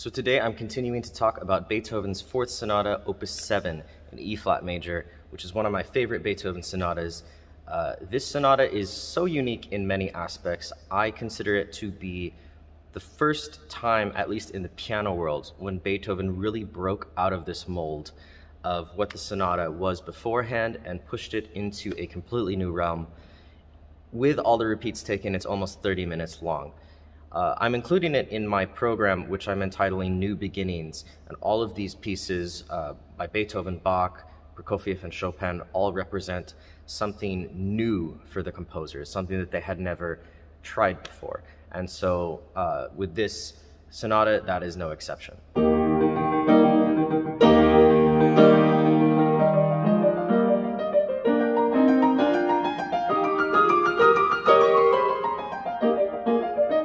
So today I'm continuing to talk about Beethoven's Fourth Sonata, Opus 7, in E-flat Major, which is one of my favorite Beethoven sonatas. This sonata is so unique in many aspects. I consider it to be the first time, at least in the piano world, when Beethoven really broke out of this mold of what the sonata was beforehand and pushed it into a completely new realm. With all the repeats taken, it's almost 30 minutes long. I'm including it in my program, which I'm entitling New Beginnings, and all of these pieces by Beethoven, Bach, Prokofiev, and Chopin all represent something new for the composers, something that they had never tried before. And so with this sonata, that is no exception.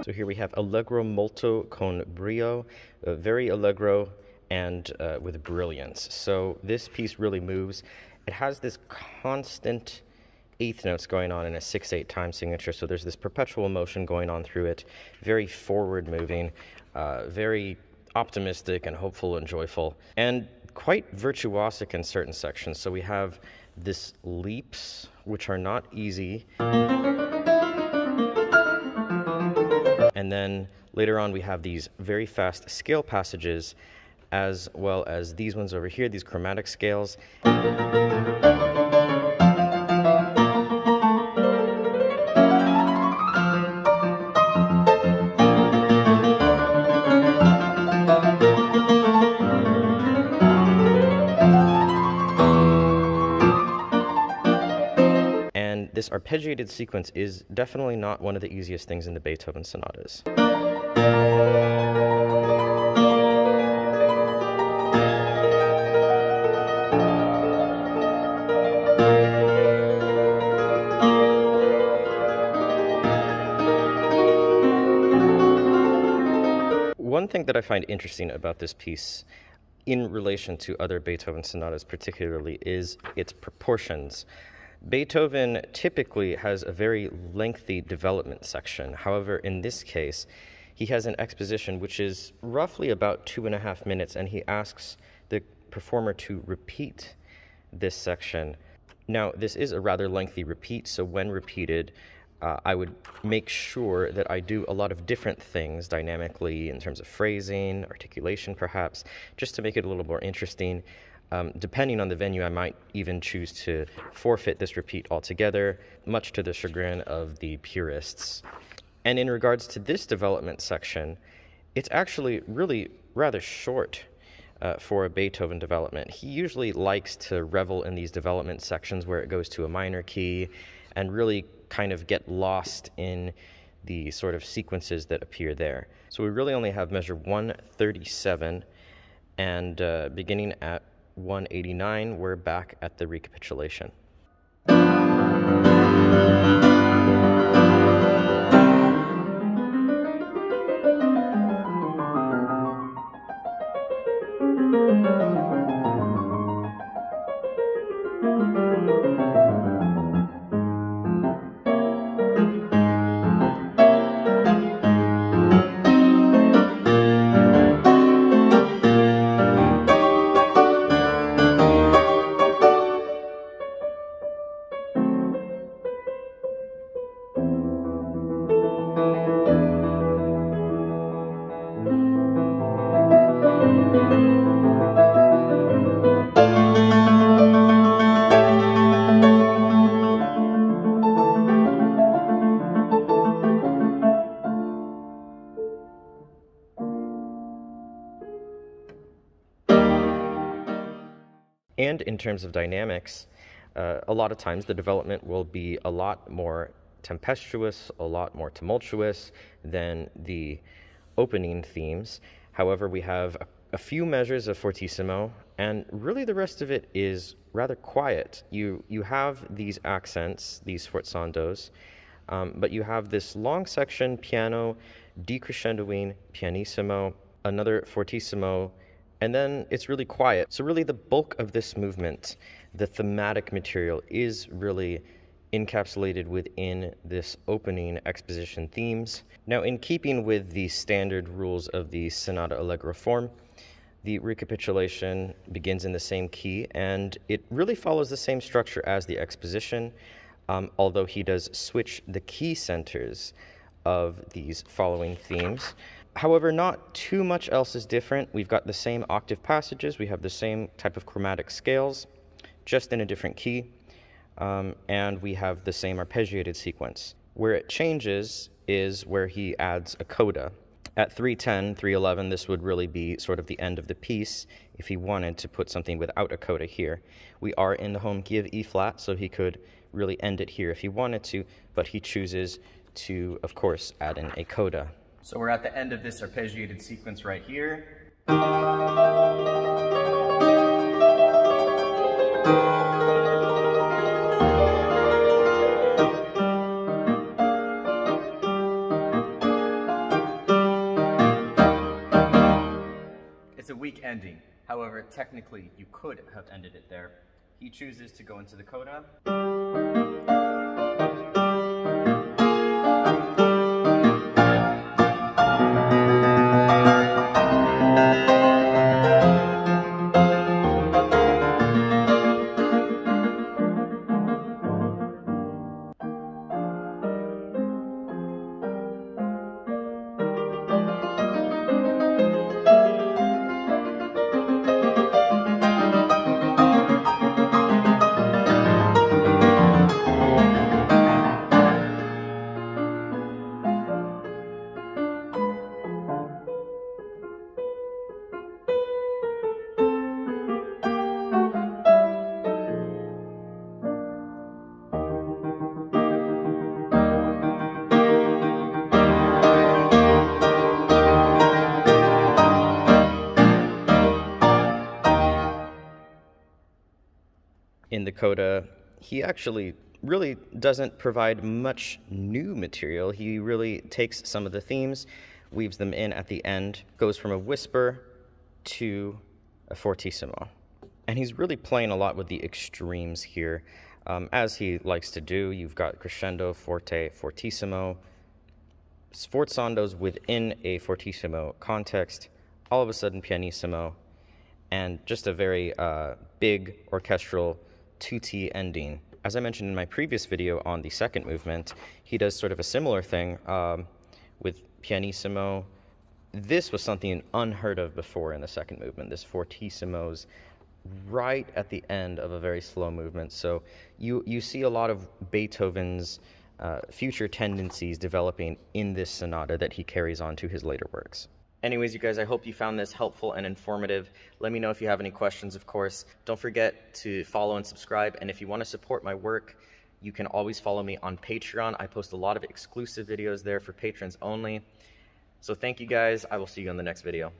So here we have Allegro molto con brio, very allegro and with brilliance. So this piece really moves. It has this constant eighth notes going on in a 6/8 time signature, so there's this perpetual motion going on through it, very forward moving, very optimistic and hopeful and joyful, and quite virtuosic in certain sections. So we have this leaps, which are not easy. And then later on we have these very fast scale passages, as well as these ones over here, these chromatic scales. This arpeggiated sequence is definitely not one of the easiest things in the Beethoven sonatas. One thing that I find interesting about this piece in relation to other Beethoven sonatas particularly is its proportions. Beethoven typically has a very lengthy development section. However, in this case, he has an exposition which is roughly about 2.5 minutes, and he asks the performer to repeat this section. Now, this is a rather lengthy repeat, so when repeated, I would make sure that I do a lot of different things dynamically in terms of phrasing, articulation perhaps, just to make it a little more interesting. Depending on the venue, I might even choose to forfeit this repeat altogether, much to the chagrin of the purists. And in regards to this development section, it's actually really rather short for a Beethoven development. He usually likes to revel in these development sections where it goes to a minor key and really kind of get lost in the sort of sequences that appear there. So we really only have measure 137, and beginning at 189, we're back at the recapitulation. And in terms of dynamics, a lot of times the development will be a lot more tempestuous, a lot more tumultuous than the opening themes. However, we have a few measures of fortissimo, and really the rest of it is rather quiet. You have these accents, these forzandos, but you have this long section, piano, decrescendoing, pianissimo, another fortissimo, and then it's really quiet. So really the bulk of this movement, the thematic material, is really encapsulated within this opening exposition themes. Now, in keeping with the standard rules of the Sonata Allegro form, the recapitulation begins in the same key, and it really follows the same structure as the exposition, although he does switch the key centers of these following themes. However, not too much else is different. We've got the same octave passages, we have the same type of chromatic scales, just in a different key, and we have the same arpeggiated sequence. Where it changes is where he adds a coda. At 310, 311, this would really be sort of the end of the piece if he wanted to put something without a coda here. We are in the home key of E-flat, so he could really end it here if he wanted to, but he chooses to, of course, add in a coda. So we're at the end of this arpeggiated sequence right here. Ending. However, technically, you could have ended it there. He chooses to go into the coda. In the coda, he actually really doesn't provide much new material. He really takes some of the themes, weaves them in at the end, goes from a whisper to a fortissimo. And he's really playing a lot with the extremes here, as he likes to do. You've got crescendo, forte, fortissimo, sforzandos within a fortissimo context, all of a sudden pianissimo, and just a very big orchestral tutti ending. As I mentioned in my previous video on the second movement, he does sort of a similar thing with pianissimo. This was something unheard of before in the second movement, this fortissimo's right at the end of a very slow movement. So you see a lot of Beethoven's future tendencies developing in this sonata that he carries on to his later works. Anyways, you guys, I hope you found this helpful and informative. Let me know if you have any questions, of course. Don't forget to follow and subscribe. And if you want to support my work, you can always follow me on Patreon. I post a lot of exclusive videos there for patrons only. So thank you guys. I will see you on the next video.